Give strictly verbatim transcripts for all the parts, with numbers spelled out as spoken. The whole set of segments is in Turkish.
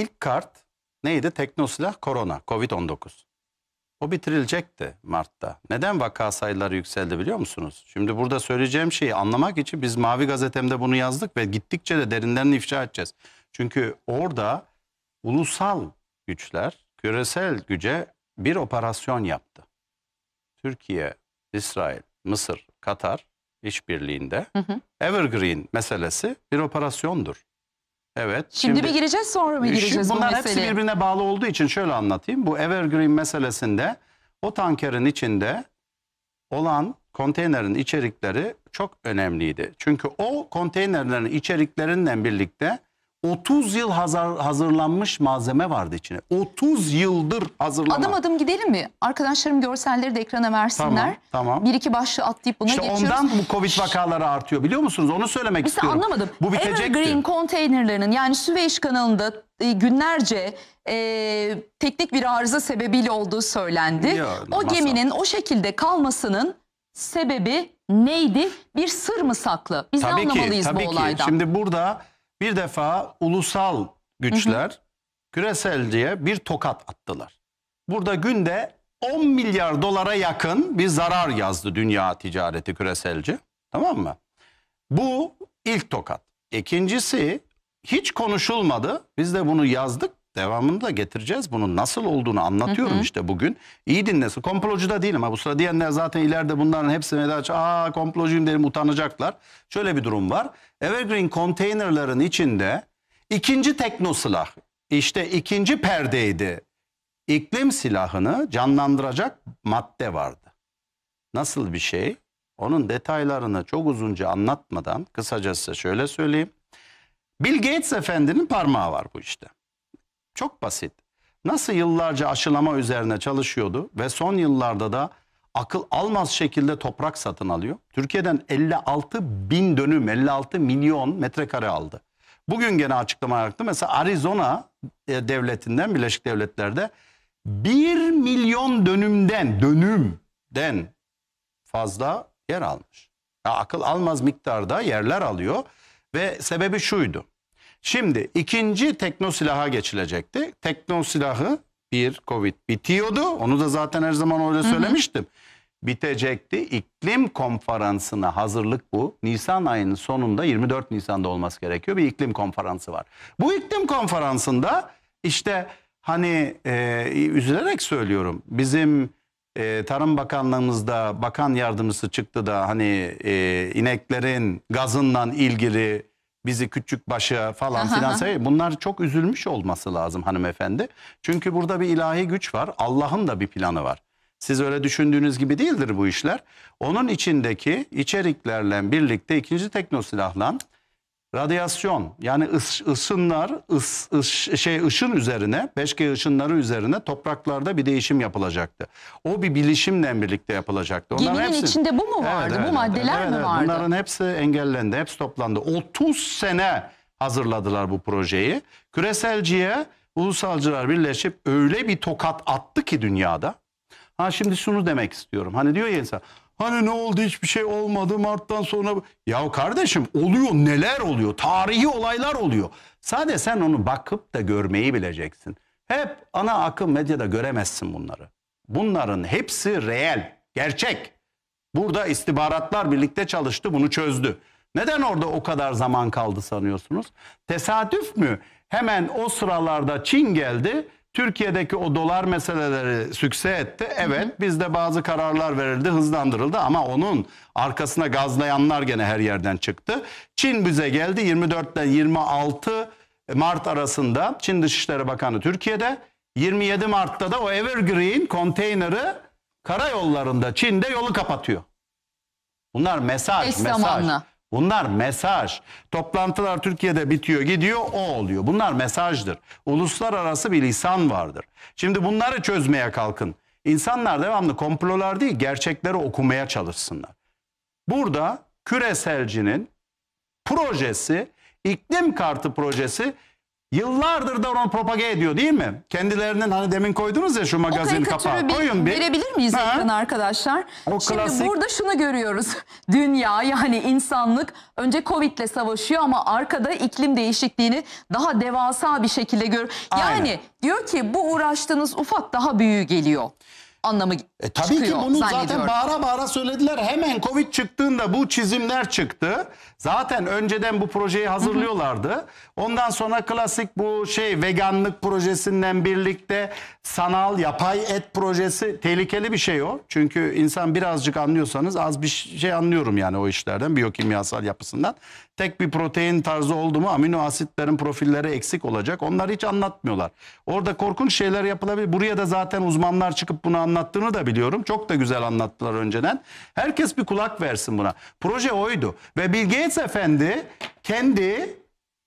ilk kart neydi? Teknosilah korona, kovid on dokuz. O bitirilecekti Mart'ta. Neden vaka sayıları yükseldi biliyor musunuz? Şimdi burada söyleyeceğim şeyi anlamak için biz Mavi Gazetem'de bunu yazdık ve gittikçe de derinlerini ifşa edeceğiz. Çünkü orada ulusal güçler küresel güce bir operasyon yaptı. Türkiye, İsrail, Mısır, Katar işbirliğinde hı hı. Evergreen meselesi bir operasyondur. Evet. Şimdi, şimdi mi gireceğiz, sonra mı gireceğiz? Bunlar bu hepsi birbirine bağlı olduğu için şöyle anlatayım. Bu Evergreen meselesinde o tankerin içinde olan konteynerin içerikleri çok önemliydi. Çünkü o konteynerlerin içeriklerinden birlikte otuz yıl hazır, hazırlanmış malzeme vardı içine. otuz yıldır hazırlanan. Adım adım gidelim mi? Arkadaşlarım görselleri de ekrana versinler. Tamam, tamam. Bir iki başlığı atlayıp buna işte geçiyoruz. İşte ondan bu Covid vakaları artıyor biliyor musunuz? Onu söylemek Mesela istiyorum. Mesela anlamadım. Bu bitecekti. Evergreen konteynerlerinin yani Süveyş kanalında günlerce e, teknik bir arıza sebebiyle olduğu söylendi. Ya, o geminin masal. o şekilde kalmasının sebebi neydi? Bir sır mı saklı? Biz tabii ne anlamalıyız ki, tabii bu olaydan? Ki. Şimdi burada... Bir defa ulusal güçler hı hı. küreselciye bir tokat attılar. Burada günde on milyar dolara yakın bir zarar yazdı dünya ticareti küreselci. Tamam mı? Bu ilk tokat. İkincisi hiç konuşulmadı. Biz de bunu yazdık. Devamını da getireceğiz. Bunun nasıl olduğunu anlatıyorum hı hı. işte bugün. İyi dinlesin. Komplocu da değilim. Ha. Bu sıra diyenler zaten ileride bunların hepsine daha çok aa komplocuyum derim utanacaklar. Şöyle bir durum var. Evergreen konteynerların içinde ikinci tekno silah, işte ikinci perdeydi. İklim silahını canlandıracak madde vardı. Nasıl bir şey? Onun detaylarını çok uzunca anlatmadan kısacası şöyle söyleyeyim. Bill Gates efendinin parmağı var bu işte. Çok basit. Nasıl yıllarca aşılama üzerine çalışıyordu ve son yıllarda da akıl almaz şekilde toprak satın alıyor. Türkiye'den elli altı bin dönüm, elli altı milyon metrekare aldı. Bugün gene açıklama yaptı. Mesela Arizona devletinden, Birleşik Devletler'de bir milyon dönümden, dönümden fazla yer almış. Ya akıl almaz miktarda yerler alıyor ve sebebi şuydu. Şimdi ikinci teknosilaha geçilecekti. Teknosilahı bir Covid bitiyordu. Onu da zaten her zaman öyle söylemiştim. Hı hı. Bitecekti. İklim konferansına hazırlık bu. Nisan ayının sonunda yirmi dört Nisan'da olması gerekiyor. Bir iklim konferansı var. Bu iklim konferansında işte hani e, üzülerek söylüyorum. Bizim e, Tarım Bakanlığımızda bakan yardımcısı çıktı da hani e, ineklerin gazından ilgili bizi küçük başa falan filan sayı. Bunlar çok üzülmüş olması lazım hanımefendi. Çünkü burada bir ilahi güç var. Allah'ın da bir planı var. Siz öyle düşündüğünüz gibi değildir bu işler. Onun içindeki içeriklerle birlikte ikinci teknosilahla radyasyon yani ıs, ısınlar, ıs, ış, şey ışın üzerine beş G ışınları üzerine topraklarda bir değişim yapılacaktı. O bir bilişimle birlikte yapılacaktı. Onların geminin hepsi, içinde bu mu vardı? Evet, bu evet, maddeler evet, mi evet, vardı? Bunların hepsi engellendi. Hepsi toplandı. otuz sene hazırladılar bu projeyi. Küreselciye ulusalcılar birleşip öyle bir tokat attı ki dünyada. Ha şimdi şunu demek istiyorum. Hani diyor ya insan... Hani ne oldu hiçbir şey olmadı Mart'tan sonra. Ya kardeşim oluyor neler oluyor tarihi olaylar oluyor. Sadece sen onu bakıp da görmeyi bileceksin. Hep ana akım medyada göremezsin bunları. Bunların hepsi reel gerçek. Burada istihbaratlar birlikte çalıştı bunu çözdü. Neden orada o kadar zaman kaldı sanıyorsunuz? Tesadüf mü? Hemen o sıralarda Çin geldi. Türkiye'deki o dolar meseleleri sükse etti. Evet bizde bazı kararlar verildi, hızlandırıldı ama onun arkasına gazlayanlar gene her yerden çıktı. Çin bize geldi yirmi dörtten yirmi altı Mart arasında Çin Dışişleri Bakanı Türkiye'de. yirmi yedi Mart'ta da o Evergreen konteyneri karayollarında Çin'de yolu kapatıyor. Bunlar mesaj, eş mesaj. Zamanla. Bunlar mesaj. Toplantılar Türkiye'de bitiyor, gidiyor, o oluyor. Bunlar mesajdır. Uluslararası bir lisan vardır. Şimdi bunları çözmeye kalkın. İnsanlar devamlı komplolar değil, gerçekleri okumaya çalışsınlar. Burada küreselcinin projesi, iklim kartı projesi Yıllardır da onu propage ediyor değil mi? Kendilerinin hani demin koydunuz ya şu magazin kapağı. Koyun bir. Verebilir miyiz arkadaşlar? O Şimdi klasik... burada şunu görüyoruz. Dünya yani insanlık önce Covid'le savaşıyor ama arkada iklim değişikliğini daha devasa bir şekilde görüyor. Yani aynen. Diyor ki bu uğraştığınız ufak daha büyüğü geliyor. Anlamı e, tabii çıkıyor, ki bunu zaten bağıra bağıra söylediler. Hemen Covid çıktığında bu çizimler çıktı. Zaten önceden bu projeyi hazırlıyorlardı. Hı hı. Ondan sonra klasik bu şey veganlık projesinden birlikte sanal yapay et projesi, tehlikeli bir şey o. Çünkü insan birazcık anlıyorsanız, az bir şey anlıyorum yani o işlerden, biyokimyasal yapısından. Tek bir protein tarzı oldu mu amino asitlerin profilleri eksik olacak. Onları hiç anlatmıyorlar. Orada korkunç şeyler yapılabilir. Buraya da zaten uzmanlar çıkıp bunu anlattığını da biliyorum. Çok da güzel anlattılar önceden. Herkes bir kulak versin buna. Proje oydu. Ve Bill Gates efendi kendi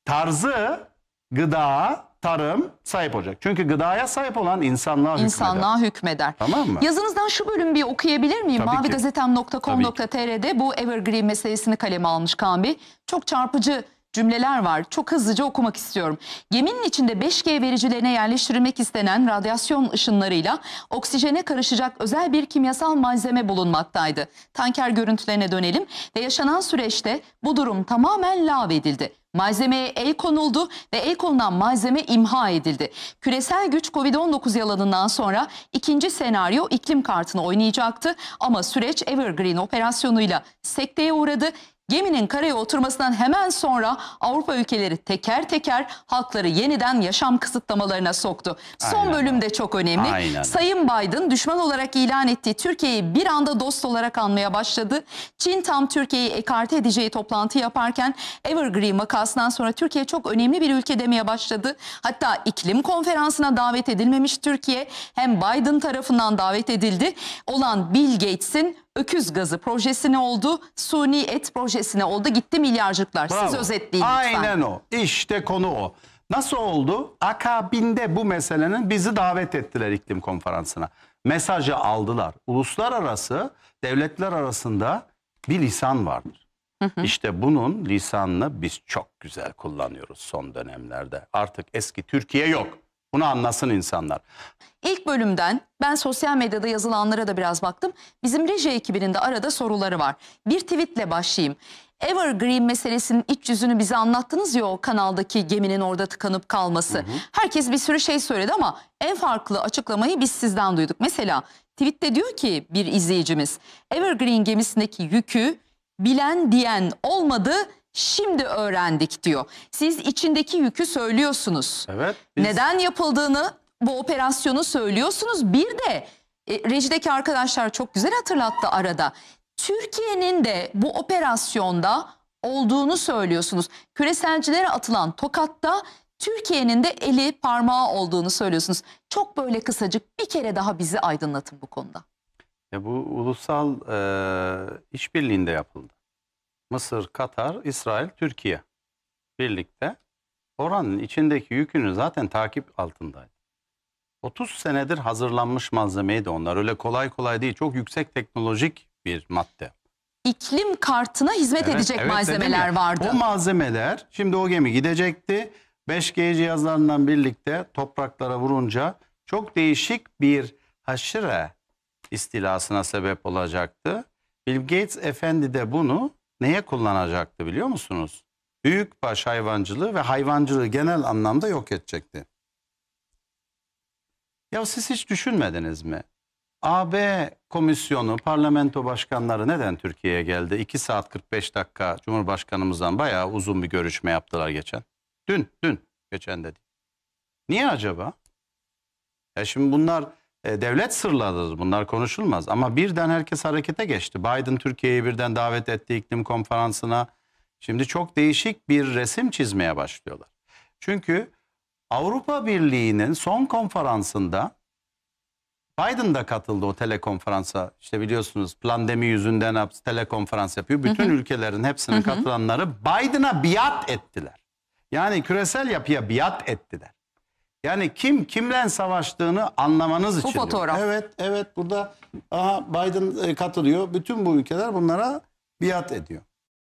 tarzı gıda, tarım sahip olacak. Çünkü gıdaya sahip olan insanlığa, insanlığa hükmeder. hükmeder. Tamam mı? Yazınızdan şu bölümü bir okuyabilir miyim? mavi gazetem nokta com nokta tr'de bu Evergreen meselesini kaleme almış Kaan Bey. Çok çarpıcı cümleler var. Çok hızlıca okumak istiyorum. Geminin içinde beş G vericilerine yerleştirilmek istenen radyasyon ışınlarıyla oksijene karışacak özel bir kimyasal malzeme bulunmaktaydı. Tanker görüntülerine dönelim ve yaşanan süreçte bu durum tamamen lağvedildi. Malzemeye el konuldu ve el konulan malzeme imha edildi. Küresel güç Covid on dokuz yalanından sonra ikinci senaryo iklim kartını oynayacaktı ama süreç Evergreen operasyonuyla sekteye uğradı. Geminin karaya oturmasından hemen sonra Avrupa ülkeleri teker teker halkları yeniden yaşam kısıtlamalarına soktu. Son aynen. bölüm de çok önemli. Aynen. Sayın Biden düşman olarak ilan ettiği Türkiye'yi bir anda dost olarak anmaya başladı. Çin tam Türkiye'yi ekarte edeceği toplantı yaparken Evergreen vakasından sonra Türkiye çok önemli bir ülke demeye başladı. Hatta iklim konferansına davet edilmemiş Türkiye hem Biden tarafından davet edildi olan Bill Gates'in öküz gazı projesine oldu, suni et projesine oldu, gitti milyarcıklar. Bravo. Siz özetleyin lütfen. Aynen o. İşte konu o. Nasıl oldu? Akabinde bu meselenin bizi davet ettiler iklim konferansına. Mesajı aldılar. Uluslararası, devletler arasında bir lisan vardır. Hı hı. İşte bunun lisanını biz çok güzel kullanıyoruz son dönemlerde. Artık eski Türkiye yok. Bunu anlasın insanlar. İlk bölümden ben sosyal medyada yazılanlara da biraz baktım. Bizim reji ekibinin de arada soruları var. Bir tweetle başlayayım. Evergreen meselesinin iç yüzünü bize anlattınız ya, o kanaldaki geminin orada tıkanıp kalması. Hı hı. Herkes bir sürü şey söyledi ama en farklı açıklamayı biz sizden duyduk. Mesela tweette diyor ki bir izleyicimiz, Evergreen gemisindeki yükü bilen diyen olmadı, şimdi öğrendik diyor. Siz içindeki yükü söylüyorsunuz. Evet. Biz... Neden yapıldığını, bu operasyonu söylüyorsunuz. Bir de e, rejideki arkadaşlar çok güzel hatırlattı arada. Türkiye'nin de bu operasyonda olduğunu söylüyorsunuz. Küreselcilere atılan tokatta Türkiye'nin de eli parmağı olduğunu söylüyorsunuz. Çok böyle kısacık bir kere daha bizi aydınlatın bu konuda. Ya bu ulusal e, işbirliğinde yapıldı. Mısır, Katar, İsrail, Türkiye birlikte oranın içindeki yükünü zaten takip altındaydı. otuz senedir hazırlanmış malzemeydi onlar. Öyle kolay kolay değil. Çok yüksek teknolojik bir madde. İklim kartına hizmet evet, edecek evet, malzemeler vardı. O malzemeler, şimdi o gemi gidecekti. beş G cihazlarından birlikte topraklara vurunca çok değişik bir haşire istilasına sebep olacaktı. Bill Gates efendi de bunu neye kullanacaktı biliyor musunuz? Büyükbaş hayvancılığı ve hayvancılığı genel anlamda yok edecekti. Ya siz hiç düşünmediniz mi? A B komisyonu, parlamento başkanları neden Türkiye'ye geldi? iki saat kırk beş dakika Cumhurbaşkanımızdan bayağı uzun bir görüşme yaptılar geçen. Dün, dün geçen dedi. Niye acaba? Ya şimdi bunlar e, devlet sırlarıdır, bunlar konuşulmaz. Ama birden herkes harekete geçti. Biden Türkiye'yi birden davet etti iklim konferansına. Şimdi çok değişik bir resim çizmeye başlıyorlar. Çünkü Avrupa Birliği'nin son konferansında Biden da katıldı o telekonferansa. İşte biliyorsunuz pandemi yüzünden telekonferans yapıyor. Bütün hı hı. ülkelerin hepsinin hı hı. katılanları Biden'a biat ettiler. Yani küresel yapıya biat ettiler. Yani kim kimle savaştığını anlamanız için. Bu fotoğraf. Evet, evet burada aha Biden katılıyor. Bütün bu ülkeler bunlara biat ediyor.